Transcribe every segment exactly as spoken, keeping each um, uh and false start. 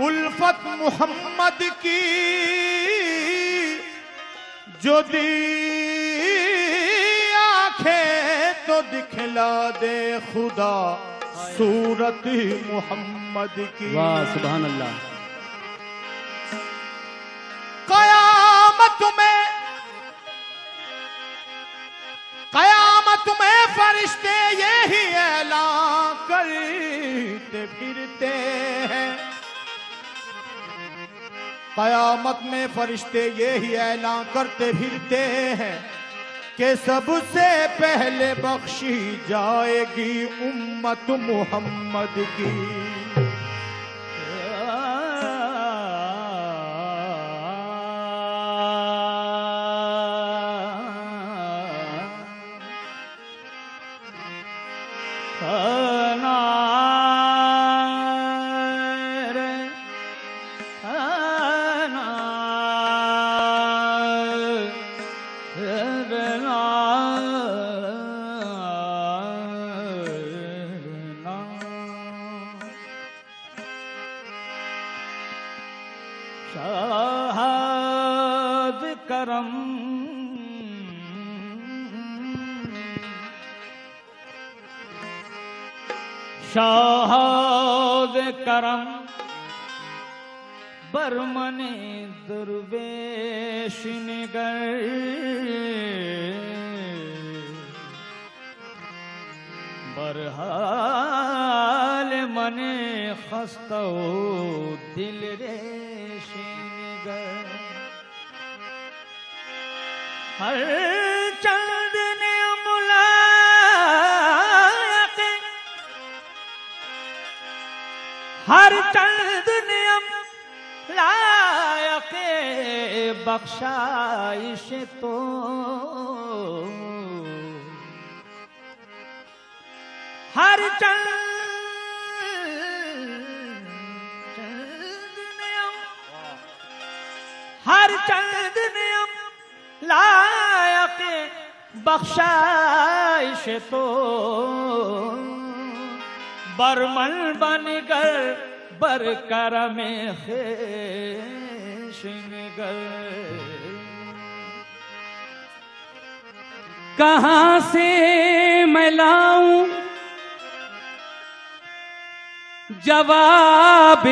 उल्फत मोहम्मद की जो दी आंखें तो दिखला दे खुदा सूरत मोहम्मद की। वाह सुभान अल्लाह। कयामत में कयामत में फरिश्ते यही ऐलान करते फिरते हैं, कयामत में फरिश्ते यही ऐलान करते फिरते हैं कि सबसे पहले बख्शी जाएगी उम्मत मोहम्मद की। शाहद करम बरमने दुर्वेश निगर बरहाल मने खस्तो दिल रेश निगर हर हर चंद नियम लायके बख्शाइश तो हर चंद चंद नियम हर चंद नियम लायके बख्शाइश तो बरमल बनकर बरकर में खेशनगर कहाँ से मैं लाऊं जवाब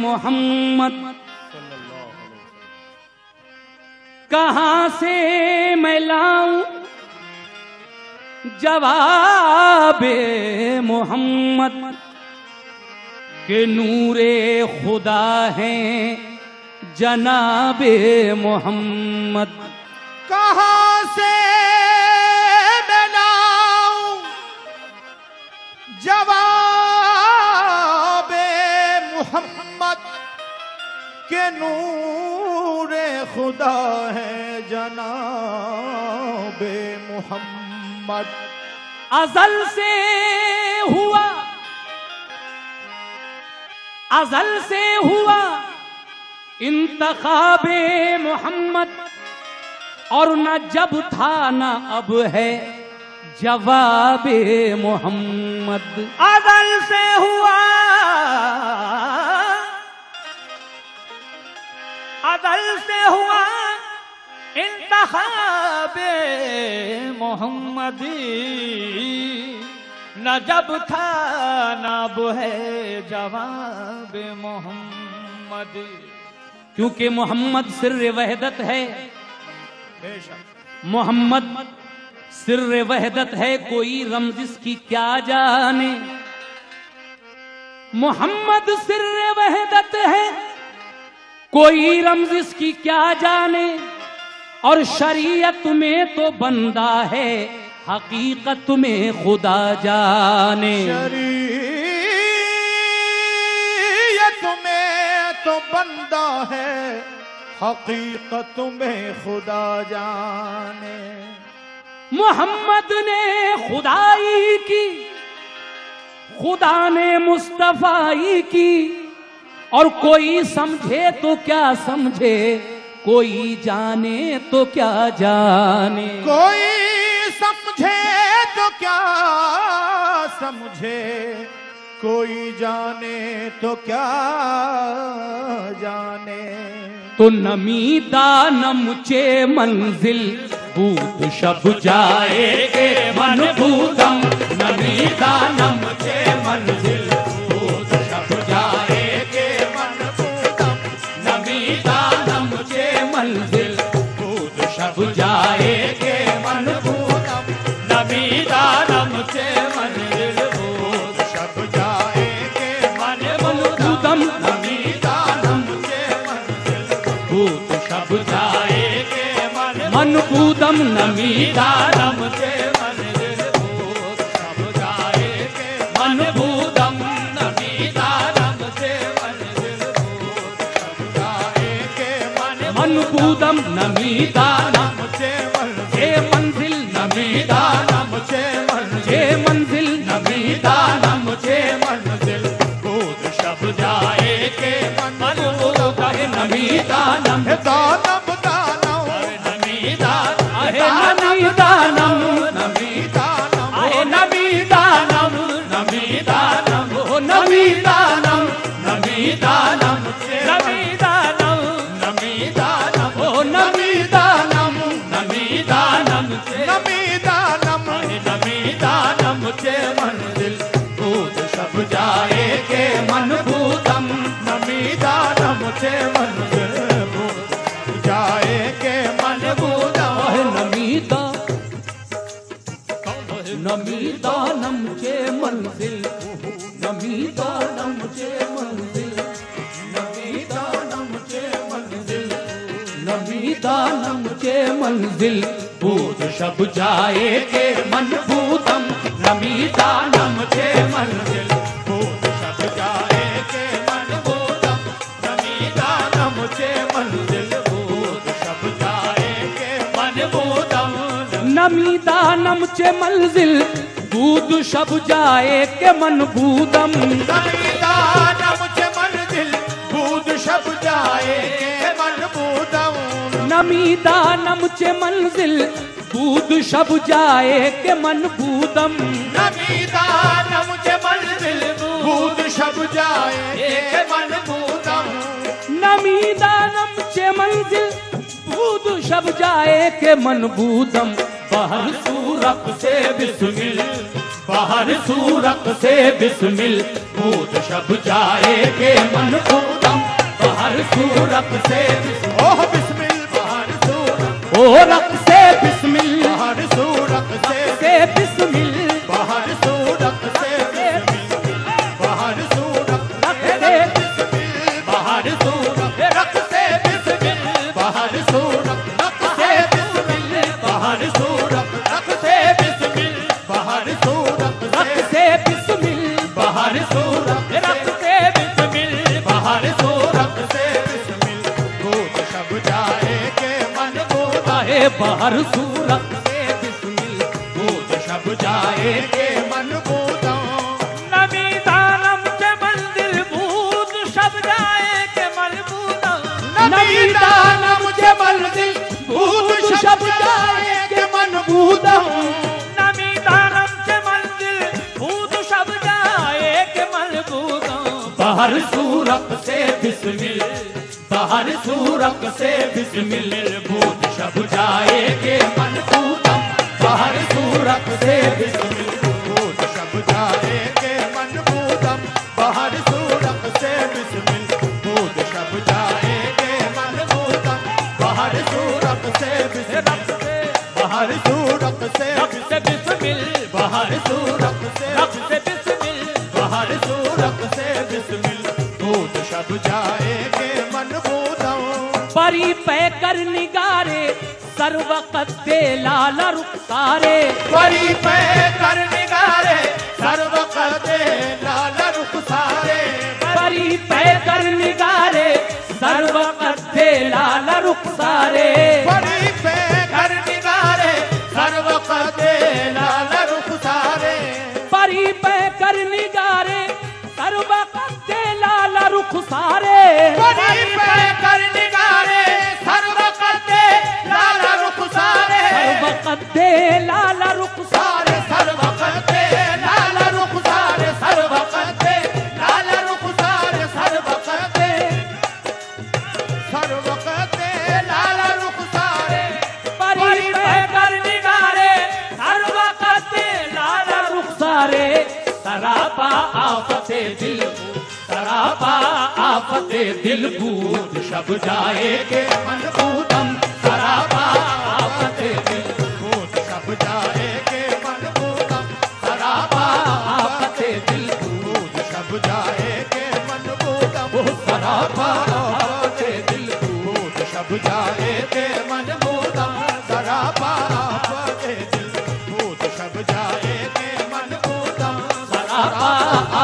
मोहम्मद कहाँ से मैं लाऊं जवाबे मोहम्मद के नूरे खुदा हैं जनाबे मोहम्मद। कहाँ से बनाऊं जवाबे मोहम्मद के नूरे खुदा हैं जनाबे मोहम्मद। अजल से हुआ अजल से हुआ इंतखाबे मोहम्मद और न जब था न अब है जवाबे मोहम्मद। अजल से हुआ अजल से हुआ इंतखाबे मोहम्मदी न जब था न अब है जवाबे मोहम्मदी। क्योंकि मोहम्मद सिर्र वहदत है, मोहम्मद सिर्र वहदत है, कोई रमज इसकी क्या जाने। मोहम्मद सिर्र वहदत है, कोई रमज इसकी क्या जाने। और शरीयत में तो बंदा है, हकीकत में खुदा जाने। शरीयत में तो बंदा है, हकीकत में खुदा जाने। मोहम्मद ने खुदाई की, खुदा ने मुस्तफाई की, और कोई समझे तो क्या समझे, कोई जाने तो क्या जाने। कोई समझे तो क्या समझे, कोई जाने तो क्या जाने। तो नमी दानम चे मंजिल भूत शब जाएंगे मन भूतम। नमी दानम चे मंजिल भूत शब जाएंगे मन भूतम। नमी दानम चे मंजिल भूत शब जाएंगे मन भूतम। नमी दानम चे मंजिल भूत शब जाएंगे मन भूतम। नमी दानम चे मंजिल भूत शब जाएंगे मन भूतम। नमी दानम चे मंजिल भूत शब जाएंगे मन भूतम। नमी दानम चे मंजिल भूत शब जाएंगे मन भूतम। नमी दानम चे मंजिल। नमी दानम चे मंजिल। नमी दानम चे मंजिल भूत शब जाएंगे मन भूतम। नमी दानम दानम मंजिल भूत शब जाएंगे मन भूतम। नमी दानम चे मंजिल भूत शब जाएंगे मन भूतम। नमी दानम चे मंजिल भूत शब जाएंगे मन भूतम। नमी दानम चे मंजिल भूत शब जाएंगे मन भूतम। नमी दानम चे मंजिल भूत शब जाएंगे मन भूतम। नमी दानम चे मंजिल भूत शब जाए के मन भूतम। नमी दानम चे मंजिल भूत शब जाए के मन भूतम। नमी दानम चे मंजिल भूत शब जाए के मन भूतम। बाहर सूरत से बिस्मिल। बाहर सूरत से बिस्मिल भूत शब जाए के मन भूतम। बाहर सूरत से ओह बिस्मिल। ओ रख से बिस्मिल। बाहर सूरत से बिस्मिल। बाहर सूरत से बिस्मिल। बाहर सूरत से बिस्मिल। बाहर सूरत रख से बिस्मिल। बाहर सूरत रख से बिस्मिल। बाहर सूरत रख से बिस्मिल। बाहर सूरत रख से बिस्मिल। बाहर सूरत रख से बिस्मिल। बाहर सूरत से बिस्मिल भूत शब जाए के मन बाहर सूरत से बिस्मिल भूत शब जाएंगे मन भूतम। नमी दानम चे मंजिल भूत शब जाएंगे मन भूतम। नमी दानम चे मंजिल भूत शब जाएंगे मन भूतम। नमी दानम चे मंजिल भूत शब जाएंगे मन भूतम। बाहर सूरत से बिस्मिल। बाहर सूरत से बिस्मिल भूत शब जाएंगे मन भूतम। बाहर सूरत से बिस्मिल भूत शब जाएंगे मन भूतम। बाहर सूरत से बिस्मिल भूत शब जाएंगे मन भूतम। बाहर सूरत से बिस्मिल। बाहर सूरत से बिस्मिल। बाहर सूरत से बिस्मिल। बाहर सूरत से बिस्मिल भूत शब जाएंगे परी पे कर निगारे सर वक़्त दे लाला रुखसारे। परी पे कर निगारे सर वक़्त दे लाला रुखसारे। परी पे कर निगारे सर वक़्त दे लाला रुखसारे। परी पे कर निगारे सर वक़्त दे लाला रुखसारे। परी पे कर निगारे सर वक़्त दे लाला रुखसारे। परी पे कर दे लाला रुखसारे। सर वक़्त दे लाला रुखसारे। सर वक़्त दे तड़ापा आफते दिल तड़ापा आफते दिल भूत शब जाए के मन भूतम तड़ापा आफते दिल भूत शब जाए के मन भूतम तड़ापा आफते दिल भूत शब जाए के मन भूतम तड़ापा आफते दिल भूत शब जाए के मन भूतम तड़ापा आफते दिल भूत शब जाए के मन भूतम तड़ापा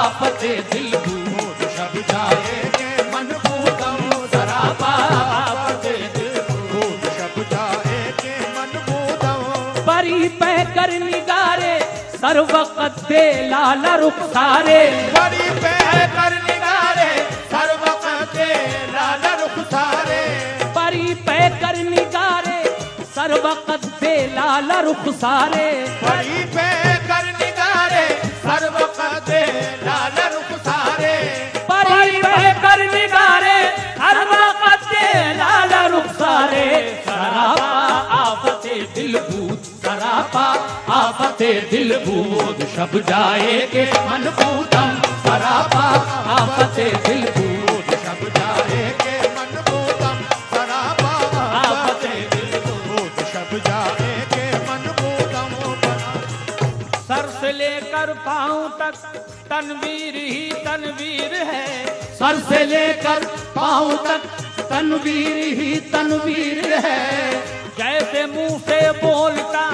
आफते दिल भूत शब जाए के मन भूतम तड़ापा आफते दिल भूत शब जाए के मन भूतम परी पे कर निगारे सर वक्त दे लाला रुखसारे परी पे कर निगारे सर वक्त दे लाला रुखसारे परी पे कर निगारे सर वक्त दे लाला रुखसारे परी पे कर निगारे सर वक्त दे लाला रुखसारे परी पे कर निगारे हर वक्त दे लाला रुखसारे सरापा आफते दिल भूत सरापा आफते दिल भूत शब जाए के मन भूतम सरापा आफते दिल भूत शब जाए के मन भूतम सरापा आफते दिल भूत शब जाए के मन भूतम सर से लेकर पाँव तक तनवीर ही तनवीर है सर से लेकर पाँव तक तनवीर ही तनवीर है जैसे मुंह से बोलता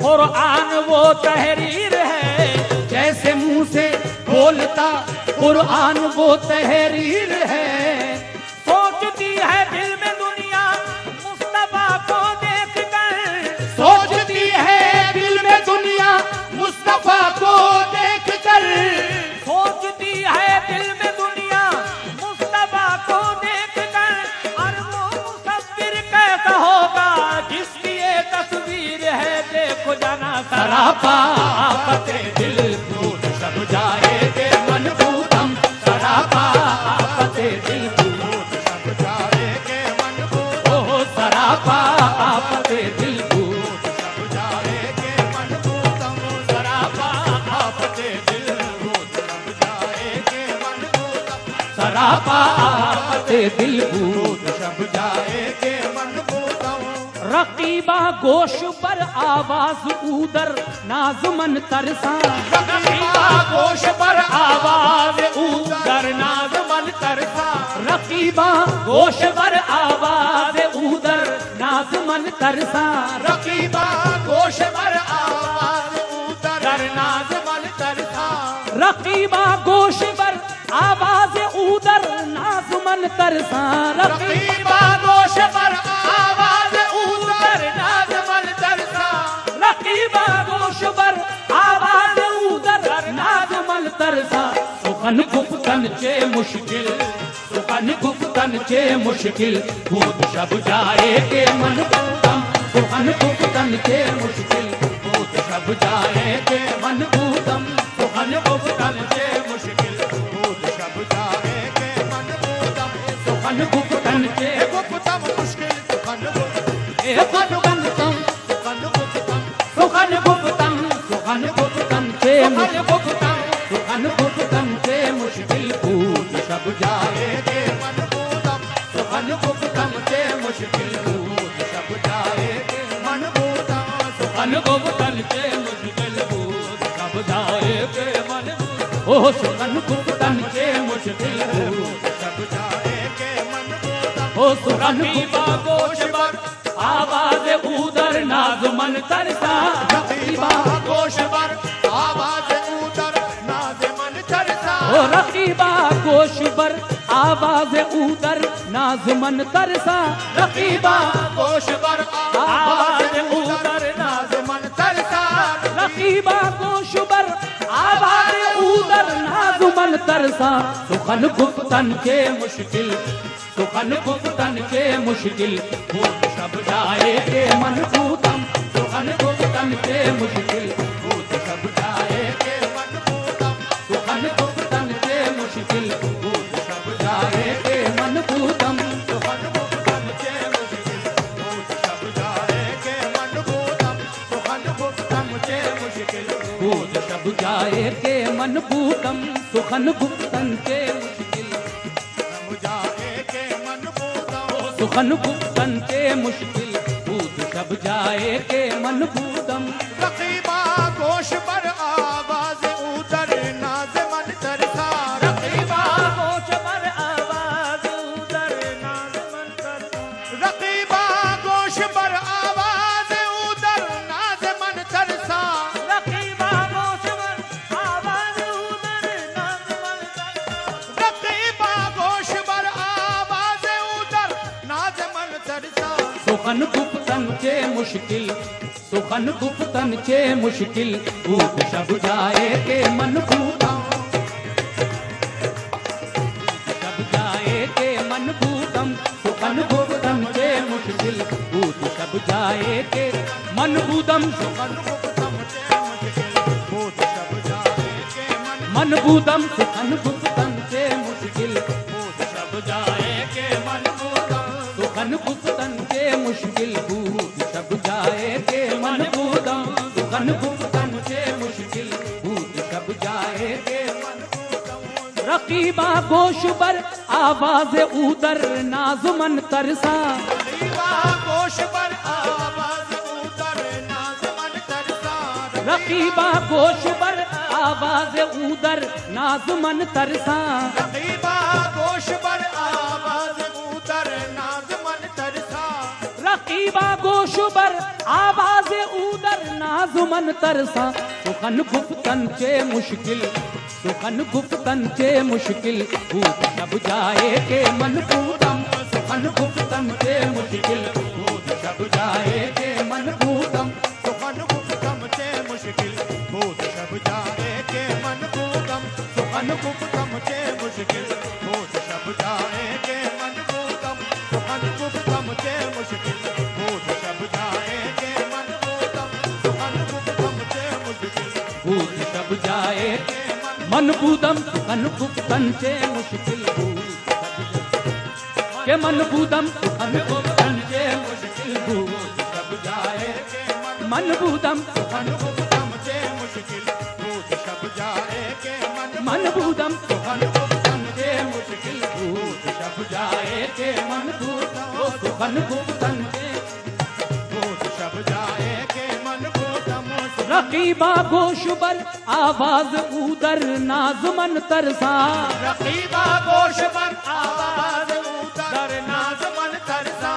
कुरान वो तहरीर है जैसे मुंह से बोलता कुरान वो तहरीर है सोचती है दिल में दुनिया मुस्तफा को देख कर सोचती है दिल में दुनिया मुस्तफा को देख कर सोचती है दिल में दुनिया मुस्तफा को देखकर और वो मुसव्विर कैसा होगा जिसकी ये तस्वीर है देखो जाना सरापा आफते दिल भूत शब जाए के मन भूतम सरापा आफते दिल भूत शब जाए के मन भूतम सरापा आफते दिल भूत शब जाए के मन भूतम सरापा आफते दिल सरापा आफते दिल भूत शब जाए के मन भूतम रकीबा गोश पर आवाज उदर नाजुमन तरसा रकीबा गोश पर आवाज उदर नाजुमन तरसा रकीबा गोश पर आवाज उदर नाजुमन तरसा रकीबा गोश पर आवाज उदर नाजुमन तरसा रकीबा गोश पर आवाज उदर नाजुमन तरसा रकीबा गोश पर आवाज उदर नाजुमन तरसा रकीबा गोश पर आवाज उदर नाजुमन तरसा सुखन गुफ्तन चे मुश्किल सुखन गुफ्तन चे मुश्किल भूत शब जाए के मन भूतम सुखन गुफ्तन चे मुश्किल भूत शब जाए के मन भूतम सुखन गुफ्तन चे मुश्किल सुखन गुप्तन के गुप्तम मुश्किल सुखन सुखन गुप्तम सुखन गुप्तम सुखन गुप्तम सुखन गुप्तम के मुश्किल गुप्तम सुखन गुप्तम के मुश्किल भूत शब जाए के मन भूतम सुखन गुप्तम के मुश्किल भूत शब जाए के मन भूतम सुखन गुप्तम के मुश्किल भूत शब जाए के मन ओह सुखन गुप्तम के मुश्किल भूत शब जाए रकीबा गोश पर आवाज उदर नाजुमन तरसा रकीबा गोश पर आवाज उदर नाजुमन तरसा रकीबा गोश पर आवाज उदर नाजुमन तरसा रकीबा गोश पर आवाज उदर नाजुमन तरसा रकीबा गोश पर आवाज उदर नाजुमन तरसा सुखन गुप्तन के मुश्किल सुखन गुप्तन के मुश्किल भूत शब जाए के मन भूतम सुखन गुप्तन के मुश्किल भूत शब जाए के मन भूतम सुखन गुप्तन के मुश्किल भूत शब जाए के मन भूतम सुखन गुप्तन के मुश्किल भूत शब जाए के मन भूतम सुखन गुप्तन के मुश्किल भूत शब जाए के मन सुखन भूतम सुखन भुक्तन के मुश्किल जाए के मन भूतम सुखन भुक्तन के मुश्किल भूत सब जाए के मन भूतम रकीबा गोश पर आवाज उतर नाज मन तरसा रकीबा गोश पर आवाज उतर नाज मन तरसा रकीबा गोश पर आवाज उतर नाज मन तरसा सुखन गुप्तन चे मुश्किल सुखन गुप्तन चे मुश्किल भूत सब जाए के मन भूतम सब जाए के मन भूतम सुखन गुप्तन चे मुश्किल भूत सब जाए के मन भूतम सुखन गुप्तम चे मुश्किल भूत सब जाए के मन भूतम सुखन गुप्तन चे मुश्किल भूत सब जाए के मन भूतम सुखन गुप्तन मुश्किल भूत सब जाए के मन भूतम सुखन भुक्तन चे मुश्किल भूत सब जाए के मन भूतम रकीबा गोश पर आवाज उदर नाजुमन तरसा रकीबा गोश पर आवाज उदर नाजुमन तरसा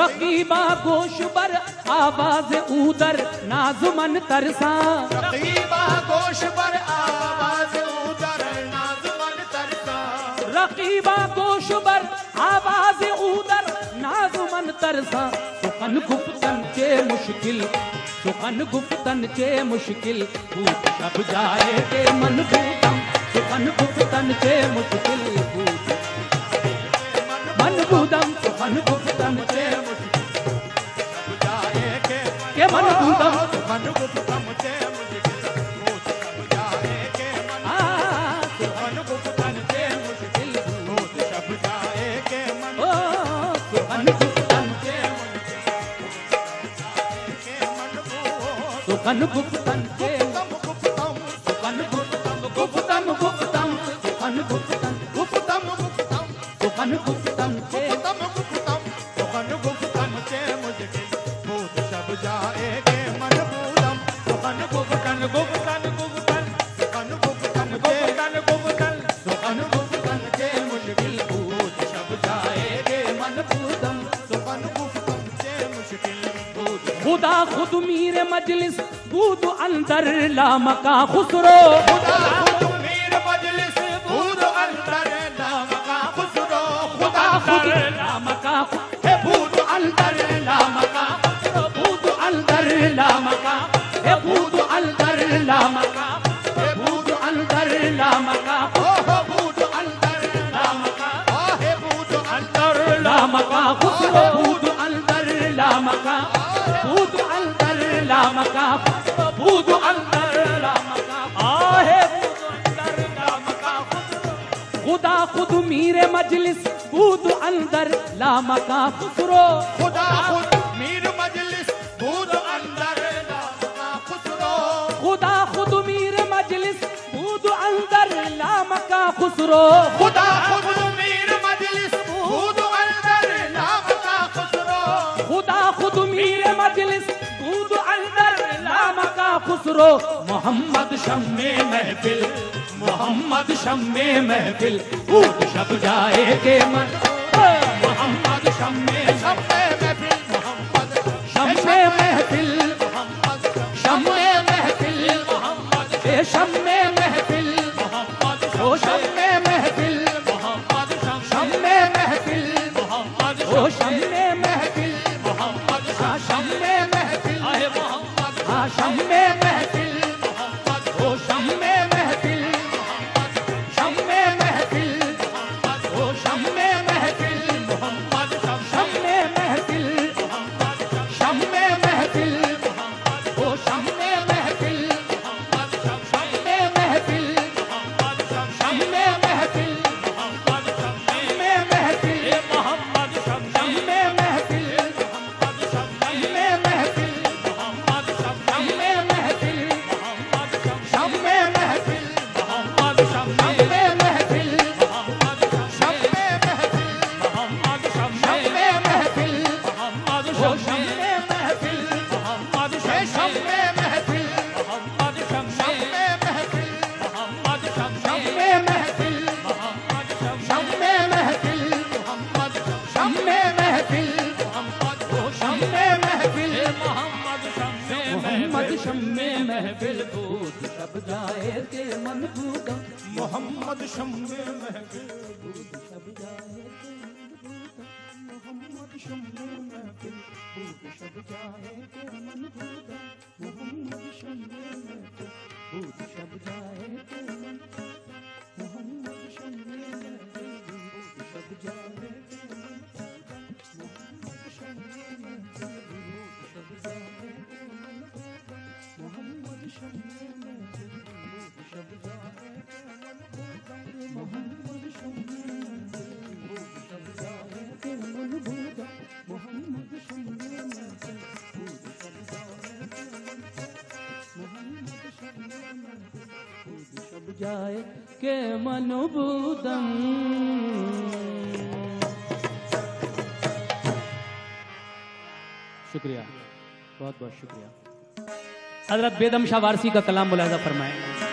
रकीबा गोश पर आवाज उदर नाजुमन तरसा रकीबा गोश पर आवाज उदर नाजुमन तरसा रकीबा गोश पर आवाज उदर नाजुमन तरसा सुखन गुप्तन चे मुश्किल सुखन गुप्तन चे मुश्किल भूत सब जाए के मन भूतम सुखन गुप्तन चे मुश्किल भूत सब जाए के मन भूतम सुखन गुप्तम चे मुश्किल भूत सब जाए के मन भूतम सुखन गुप्तम चे मुश्किल भूत सब जाए के मन भूतम सुखन गुप्तम चे मुश्किल भूत सब जाए मन भूतम सुखन भुक्तन चे मुश्किल भूत के मन भूतम सुखन भुक्तन चे मुश्किल भूत सब जाए मन भूतम सुखन भुक्तम चे मुश्किल भूत सब जाए के मन भूतम सुखन भुक्तन चे मुश्किल भूत सब जाए के मन भूतम सुखन भुक्तन चे भूत सब जाए के मन भूतम रकीबा गोश पर आवाज उदर नाजुमन तरसा रकीबा गोश पर आवाज उदर नाजुमन तरसा रकीबा गोश पर आवाज उदर नाजुमन तरसा रकीबा गोश पर आवाज उदर नाजुमन तरसा रकीबा गोश पर आवाज उदर नाजुमन तरसा सुखन गुप्तन चे मुश्किल सुखन गुप्तन चे मुश्किल भूत सब जाए के मन भूतम सुखन गुप्तन चे मुश्किल भूत मन भूतम सुखन गुप्तन चे मुश्किल सब जाए के के मन भूतम सुखन गुप्तम चे मुश्किल भूत सब जाए के मन सुखन गुप्तन चे मुश्किल भूत सब जाए के मन सुखन गुप्तन चे सुखन गुप्तन चे गुप्तम सुखन गुप्तम गुप्तम गुप्तम सुखन गुप्तम गुप्तम गुप्तम सुखन गुप्तम चे गुप्तम गुप्तम सुखन गुप्तम चे मुश्किल भूत सब जाए के मन भूतम सुखन गुप्तन गुप्तन गुप्तन सुखन गुप्तन गुप्तन गुप्तन सुखन गुप्तन चे मुश्किल भूत सब जाए के मन भूतम सुखन गुप्तम चे मुश्किल खुदा खुद मीर मजलिस भूत अंदर ला मका खुसरो खुदा खुद मीर मजलिस भूत अंदर ला मका खुसरो खुदा खुद ला मका हे भूत अंदर ला मका खुसरो भूत अंदर ला मका हे भूत अंदर ला मका हे भूत अंदर ला मका ओ भूत अंदर ला मका हे भूत अंदर ला मका खुसरो भूत अंदर ला मका भूत अंदर ला मका भूत अंदर ला मका आहे भूत अंदर ला मका खुदा खुद मीरे मजलिस भूत अंदर ला मका खुसरो खुदा खुद मीरे मजलिस भूत अंदर ला मका खुसरो खुदा खुद मीरे मजलिस भूत खुसरो खुदा खुद मीर मजलिस दूध अंदर नाम का खुसरो खुदा खुद मीर मजलिस दूध अंदर नाम का खुसरो मोहम्मद शम्मे महफिल मोहम्मद शम्मे महफिल ऊद शब जाए के मन मोहम्मद शम्मे शम्मे महफिल मोहम्मद शम्मे महफिल मोहम्मद शम्मे महफिल मोहम्मद शम्मे जाए के मनबूदम। शुक्रिया, बहुत बहुत शुक्रिया। हजरत बेदम शाह वारसी का कलाम मुलाहिजा फरमाएं।